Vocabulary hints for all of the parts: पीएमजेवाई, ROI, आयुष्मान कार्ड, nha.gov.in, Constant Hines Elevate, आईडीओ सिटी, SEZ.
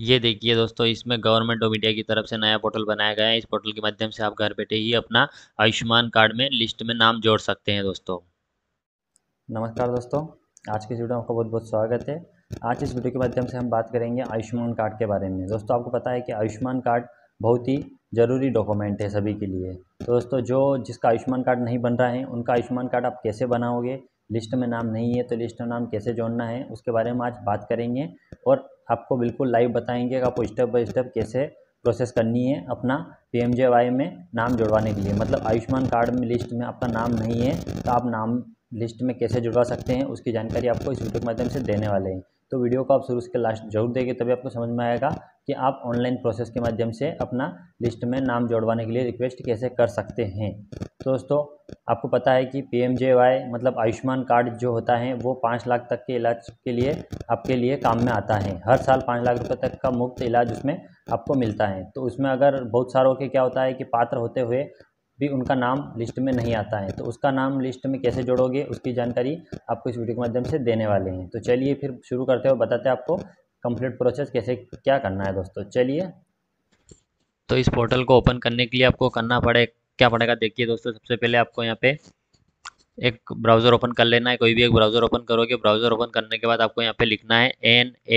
ये देखिए दोस्तों, इसमें गवर्नमेंट ऑफ इंडिया की तरफ से नया पोर्टल बनाया गया है। इस पोर्टल के माध्यम से आप घर बैठे ही अपना आयुष्मान कार्ड में लिस्ट में नाम जोड़ सकते हैं। दोस्तों नमस्कार दोस्तों, आज के वीडियो में आपका बहुत बहुत स्वागत है। आज इस वीडियो के माध्यम से हम बात करेंगे आयुष्मान कार्ड के बारे में। दोस्तों आपको पता है कि आयुष्मान कार्ड बहुत ही ज़रूरी डॉक्यूमेंट है सभी के लिए। तो दोस्तों जिसका आयुष्मान कार्ड नहीं बन रहा है उनका आयुष्मान कार्ड आप कैसे बनाओगे, लिस्ट में नाम नहीं है तो लिस्ट में नाम कैसे जोड़ना है, उसके बारे में आज बात करेंगे और आपको बिल्कुल लाइव बताएंगे कि आपको स्टेप बाय स्टेप कैसे प्रोसेस करनी है अपना पीएमजेवाई में नाम जुड़वाने के लिए। मतलब आयुष्मान कार्ड में लिस्ट में आपका नाम नहीं है तो आप नाम लिस्ट में कैसे जुड़वा सकते हैं, उसकी जानकारी आपको इस वीडियो के माध्यम से देने वाले हैं। तो वीडियो को आप शुरू से लास्ट जरूर देंगे तभी आपको समझ में आएगा कि आप ऑनलाइन प्रोसेस के माध्यम से अपना लिस्ट में नाम जोड़वाने के लिए रिक्वेस्ट कैसे कर सकते हैं। तो दोस्तों आपको पता है कि पीएमजेवाई मतलब आयुष्मान कार्ड जो होता है वो 5 लाख तक के इलाज के लिए आपके लिए काम में आता है। हर साल 5 लाख रुपये तक का मुफ्त इलाज उसमें आपको मिलता है। तो उसमें अगर बहुत सारों के क्या होता है कि पात्र होते हुए भी उनका नाम लिस्ट में नहीं आता है, तो उसका नाम लिस्ट में कैसे जोड़ोगे उसकी जानकारी आपको इस वीडियो के माध्यम से देने वाले हैं। तो चलिए फिर शुरू करते हुए बताते हैं आपको कंप्लीट प्रोसेस कैसे क्या करना है। दोस्तों चलिए, तो इस पोर्टल को ओपन करने के लिए आपको क्या पड़ेगा देखिए दोस्तों। सबसे पहले आपको यहाँ पे एक ब्राउज़र ओपन कर लेना है, कोई भी एक ब्राउज़र ओपन करोगे। ब्राउज़र ओपन करने के बाद आपको यहाँ पे लिखना है nha.gov।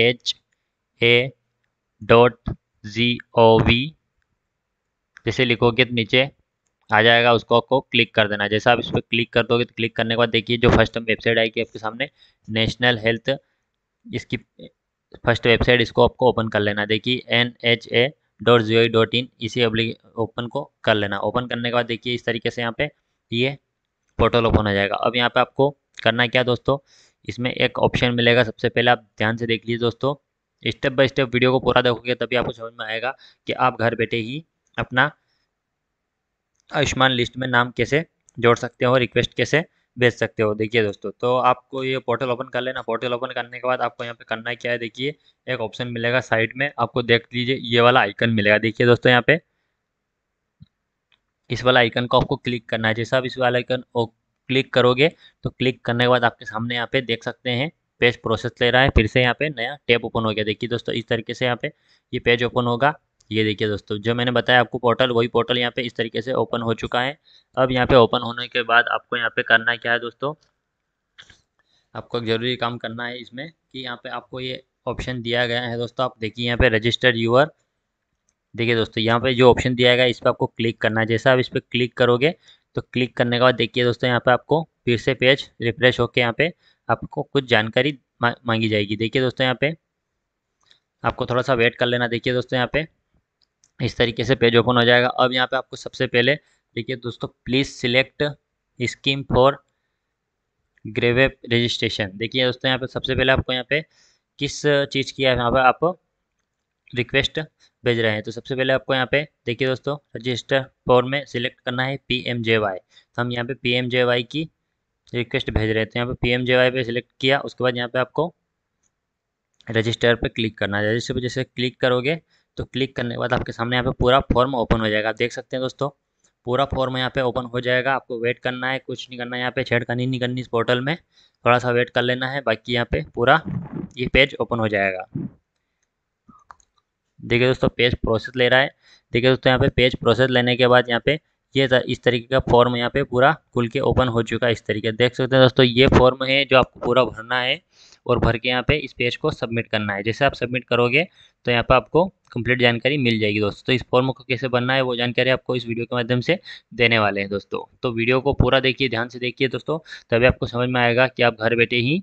जैसे लिखोगे तो नीचे आ जाएगा, उसको आपको क्लिक कर देना। जैसा आप इस पर क्लिक कर दोगे तो क्लिक करने के बाद देखिए जो फर्स्ट वेबसाइट आएगी आपके सामने, नेशनल हेल्थ इसकी फर्स्ट वेबसाइट, इसको आपको ओपन कर लेना। देखिए nha.gov.in इसी ओपन को कर लेना। ओपन करने के बाद देखिए इस तरीके से यहाँ पे ये पोर्टल ओपन हो जाएगा। अब यहाँ पे आपको करना क्या दोस्तों, इसमें एक ऑप्शन मिलेगा। सबसे पहले आप ध्यान से देख लीजिए दोस्तों, स्टेप बाय स्टेप वीडियो को पूरा देखोगे तभी आपको समझ में आएगा कि आप घर बैठे ही अपना आयुष्मान लिस्ट में नाम कैसे जोड़ सकते हो और रिक्वेस्ट कैसे भेज सकते हो। देखिए दोस्तों, तो आपको ये पोर्टल ओपन कर लेना। पोर्टल ओपन करने के बाद आपको यहाँ पे करना क्या है, देखिए एक ऑप्शन मिलेगा साइड में, आपको देख लीजिए ये वाला आइकन मिलेगा। देखिए दोस्तों यहाँ पे इस वाला आइकन को आपको क्लिक करना है। जैसा आप इस वाला आइकन क्लिक करोगे तो क्लिक करने के बाद आपके सामने यहाँ पे देख सकते हैं पेज प्रोसेस ले रहा है। फिर से यहाँ पे नया टैब ओपन हो गया। देखिए दोस्तों इस तरीके से यहाँ पे ये पेज ओपन होगा। ये देखिए दोस्तों जो मैंने बताया आपको पोर्टल, वही पोर्टल यहाँ पे इस तरीके से ओपन हो चुका है। अब यहाँ पे ओपन होने के बाद आपको यहाँ पे करना क्या है दोस्तों, आपको एक ज़रूरी काम करना है इसमें कि यहाँ पे आपको ये ऑप्शन दिया गया है। दोस्तों आप देखिए यहाँ पे रजिस्टर यूअर, देखिए दोस्तों यहाँ पे जो ऑप्शन दिया गया है इस पर आपको क्लिक करना है। जैसा आप इस पर क्लिक करोगे तो क्लिक करने के बाद देखिए दोस्तों यहाँ पे आपको फिर से पेज रिफ्रेश होकर यहाँ पे आपको कुछ जानकारी मांगी जाएगी। देखिए दोस्तों यहाँ पे आपको थोड़ा सा वेट कर लेना। देखिए दोस्तों यहाँ पे इस तरीके से पेज ओपन हो जाएगा। अब यहाँ पे आपको सबसे पहले देखिए दोस्तों, प्लीज़ सिलेक्ट स्कीम फॉर ग्रेवे रजिस्ट्रेशन। देखिए दोस्तों यहाँ पे सबसे पहले आपको यहाँ पे किस चीज़ की है यहाँ पे आप रिक्वेस्ट भेज रहे हैं। तो सबसे पहले आपको यहाँ पे देखिए दोस्तों रजिस्टर फॉर में सिलेक्ट करना है पीएमजेवाई। तो हम यहाँ पे पीएमजेवाई की रिक्वेस्ट भेज रहे थे, तो यहाँ पे पीएमजेवाई पे सिलेक्ट किया। उसके बाद यहाँ पे आपको रजिस्टर पे क्लिक करना है। रजिस्टर पे जैसे क्लिक करोगे तो क्लिक करने के बाद आपके सामने यहाँ पे पूरा फॉर्म ओपन हो जाएगा। आप देख सकते हैं दोस्तों पूरा फॉर्म यहाँ पे ओपन हो जाएगा। आपको वेट करना है, कुछ नहीं करना है, यहाँ पे छेड़खानी नहीं करनी इस पोर्टल में, थोड़ा सा वेट कर लेना है। बाकी यहाँ पे पूरा ये पेज ओपन हो जाएगा। देखिए दोस्तों पेज प्रोसेस ले रहा है। देखिए दोस्तों यहाँ पे पेज प्रोसेस लेने के बाद यहाँ पे ये इस तरीके का फॉर्म यहाँ पे पूरा खुल के ओपन हो चुका है। इस तरीके देख सकते हैं दोस्तों ये फॉर्म है जो आपको पूरा भरना है और भर के यहाँ पे इस पेज को सबमिट करना है। जैसे आप सबमिट करोगे तो यहाँ पे आपको कंप्लीट जानकारी मिल जाएगी दोस्तों। तो इस फॉर्म को कैसे भरना है वो जानकारी आपको इस वीडियो के माध्यम से देने वाले हैं दोस्तों। तो वीडियो को पूरा देखिए, ध्यान से देखिए दोस्तों, तभी आपको समझ में आएगा कि आप घर बैठे ही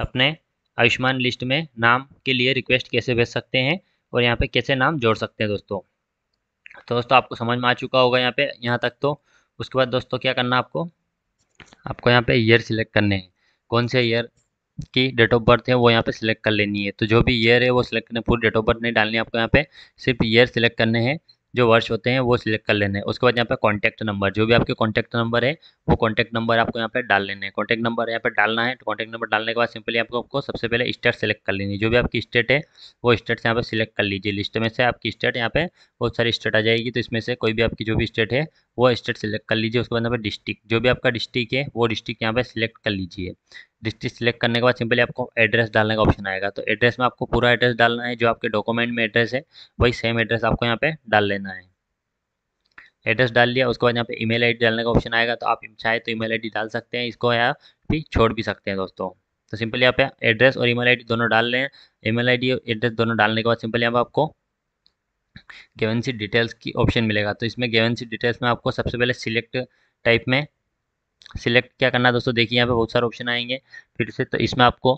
अपने आयुष्मान लिस्ट में नाम के लिए रिक्वेस्ट कैसे भेज सकते हैं और यहाँ पे कैसे नाम जोड़ सकते हैं दोस्तों। तो दोस्तों आपको समझ में आ चुका होगा यहाँ पे यहाँ तक। तो उसके बाद दोस्तों क्या करना, आपको यहाँ पे ईयर सिलेक्ट करने हैं, कौन से ईयर की डेट ऑफ बर्थ है वो यहाँ पे सिलेक्ट कर लेनी है। तो जो भी ईयर है वो सिलेक्ट करने, पूरी डेट ऑफ बर्थ नहीं डालनी आपको, यहाँ पे सिर्फ ईयर सिलेक्ट करने हैं, जो वर्ष होते हैं वो सिलेक्ट कर लेने हैं। उसके बाद यहाँ पे कॉन्टैक्ट नंबर, जो भी आपके कॉन्टैक्ट नंबर है वो कॉन्टैक्ट नंबर आपको यहाँ पे डाल लेने हैं। कॉन्टैक्ट नंबर यहाँ पे डालना है। तो कॉन्टैक्ट नंबर डालने के बाद सिंपली आपको सबसे पहले स्टेट सेलेक्ट कर लेनी है। जो भी आपकी स्टेट है वो स्टेट यहाँ पे सिलेक्ट कर लीजिए। लिस्ट में से आपकी स्टेट, यहाँ पे बहुत सारी स्टेट आ जाएगी, तो इसमें से कोई भी आपकी जो भी स्टेट है वो स्टेट सिलेक्ट कर लीजिए। उसके बाद यहाँ पे डिस्ट्रिक्ट, जो भी आपका डिस्ट्रिक्ट है वो डिस्ट्रिक्ट यहाँ पे सिलेक्ट कर लीजिए। डिस्ट्रिक्ट सिलेक्ट करने के बाद सिंपली आपको एड्रेस डालने का ऑप्शन आएगा, तो एड्रेस में आपको पूरा एड्रेस डालना है, जो आपके डॉक्यूमेंट में एड्रेस है वही सेम एड्रेस आपको यहाँ पे डाल लेना है। एड्रेस डाल लिया, उसके बाद यहाँ पे ईमेल आईडी डालने का ऑप्शन आएगा, तो आप चाहे तो ईमेल आईडी डाल सकते हैं, इसको यहाँ भी छोड़ भी सकते हैं दोस्तों। तो सिंपली यहाँ पे एड्रेस और ईमेल आईडी दोनों डाल रहे हैं। ईमेल आईडी और एड्रेस दोनों डालने के बाद सिंपली यहाँ पे आपको गेवेंसी डिटेल्स की ऑप्शन मिलेगा। तो इसमें गेवेंसी डिटेल्स में आपको सबसे पहले सिलेक्ट टाइप में सिलेक्ट क्या करना है दोस्तों, देखिए यहाँ पे बहुत सारे ऑप्शन आएंगे फिर से, तो इसमें आपको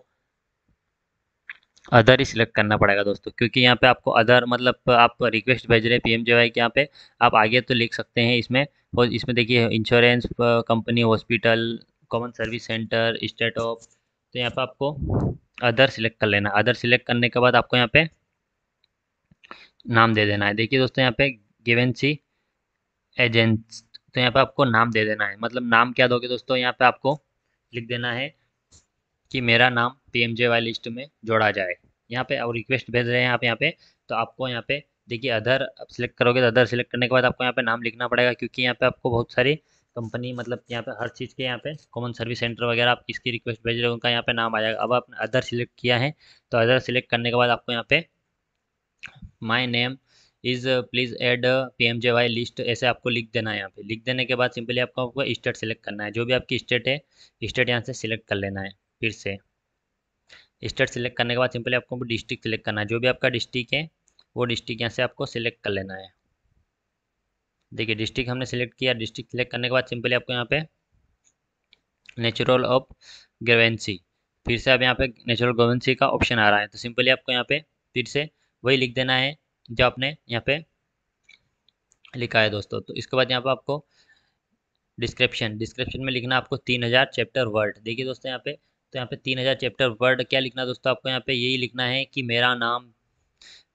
अदर ही सिलेक्ट करना पड़ेगा दोस्तों, क्योंकि यहाँ पे आपको अदर मतलब आप रिक्वेस्ट भेज रहे हैं पीएमजेवाई के, यहाँ पे आप आगे तो लिख सकते हैं इसमें। और इसमें देखिए insurance company, hospital, common service centre, state of, तो यहाँ पे आपको अदर सिलेक्ट कर लेना। अदर सिलेक्ट करने के बाद आपको यहाँ पे नाम दे देना है। देखिए दोस्तों यहाँ पे गेवेंसी एजेंट्स, तो यहाँ पे आपको नाम दे देना है, मतलब नाम क्या दोगे दोस्तों, यहाँ पे आपको लिख देना है कि मेरा नाम पीएमजेवाई लिस्ट में जोड़ा जाए। यहाँ पे और रिक्वेस्ट भेज रहे हैं आप यहाँ पे, तो आपको यहाँ पे देखिए अदर सिलेक्ट करोगे तो अदर सिलेक्ट करने के बाद आपको यहाँ पे नाम लिखना पड़ेगा, क्योंकि यहाँ पे आपको बहुत सारी कंपनी मतलब यहाँ पे हर चीज़ के यहाँ पे कॉमन सर्विस सेंटर वगैरह आप किसकी रिक्वेस्ट भेज रहे हो उनका यहाँ पे नाम आ जाएगा। अब आपने अदर सिलेक्ट किया है, तो अदर सिलेक्ट करने के बाद आपको यहाँ पे my name is please add पीएमजेवाई list ऐसे आपको लिख देना है। यहाँ पे लिख देने के बाद सिंपली आपको आपको स्टेट सेलेक्ट करना है, जो भी आपकी स्टेट है स्टेट यहाँ से सिलेक्ट कर लेना है। फिर से स्टेट सेलेक्ट करने के बाद सिंपली आपको डिस्ट्रिक्ट सेलेक्ट करना है, जो भी आपका डिस्ट्रिक्ट है वो डिस्ट्रिक्ट यहाँ से आपको सिलेक्ट कर लेना है। देखिए डिस्ट्रिक्ट हमने सेलेक्ट किया। डिस्ट्रिक्ट सेलेक्ट करने के बाद सिंपली आपको यहाँ पे नेचुरल ऑफ ग्रेवेंसी, फिर से आप यहाँ पे नेचुरल ग्रेवेंसी का ऑप्शन आ रहा है, तो सिंपली आपको यहाँ पे फिर से वही लिख देना है जो आपने यहाँ पे लिखा है दोस्तों। तो इसके बाद यहाँ पे आपको डिस्क्रिप्शन, डिस्क्रिप्शन में लिखना आपको 3000 चैप्टर वर्ड। देखिए दोस्तों यहाँ पे, तो यहाँ पे 3000 चैप्टर वर्ड क्या लिखना है दोस्तों, आपको यहाँ पे यही लिखना है कि मेरा नाम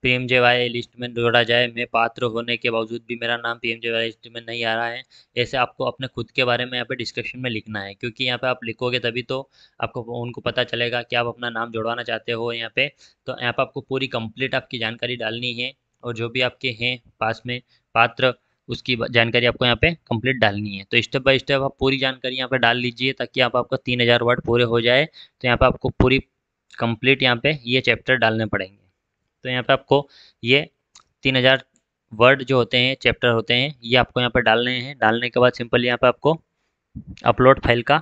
पीएमजेवाई लिस्ट में जोड़ा जाए, मैं पात्र होने के बावजूद भी मेरा नाम पीएमजेवाई लिस्ट में नहीं आ रहा है। ऐसे आपको अपने खुद के बारे में यहाँ पे डिस्क्रिप्शन में लिखना है, क्योंकि यहाँ पे आप लिखोगे तभी तो आपको उनको पता चलेगा कि आप अपना नाम जुड़वाना चाहते हो यहाँ पे। तो यहाँ पे आपको पूरी कंप्लीट आपकी जानकारी डालनी है, और जो भी आपके हैं पास में पात्र उसकी जानकारी आपको यहाँ पे कंप्लीट डालनी है। तो स्टेप बाय स्टेप आप पूरी जानकारी यहाँ पे डाल लीजिए, ताकि आप आपका 3000 वर्ड पूरे हो जाए। तो यहाँ पे आपको पूरी कंप्लीट यहाँ पे ये चैप्टर डालने पड़ेंगे। तो यहाँ पे आपको ये 3000 वर्ड जो होते हैं चैप्टर होते हैं ये आपको यहाँ पे डालने हैं। डालने के बाद सिंपली यहाँ पे आपको अपलोड फाइल का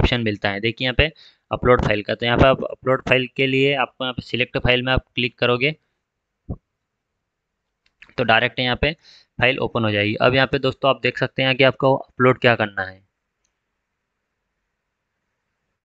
ऑप्शन मिलता है। देखिए यहाँ पे अपलोड फाइल का, तो यहाँ पे आप अपलोड फाइल के लिए आपको यहाँ पे सिलेक्ट फाइल में आप क्लिक करोगे तो डायरेक्ट यहाँ पे फाइल ओपन हो जाएगी। अब यहाँ पे दोस्तों आप देख सकते हैं कि आपको अपलोड क्या करना है।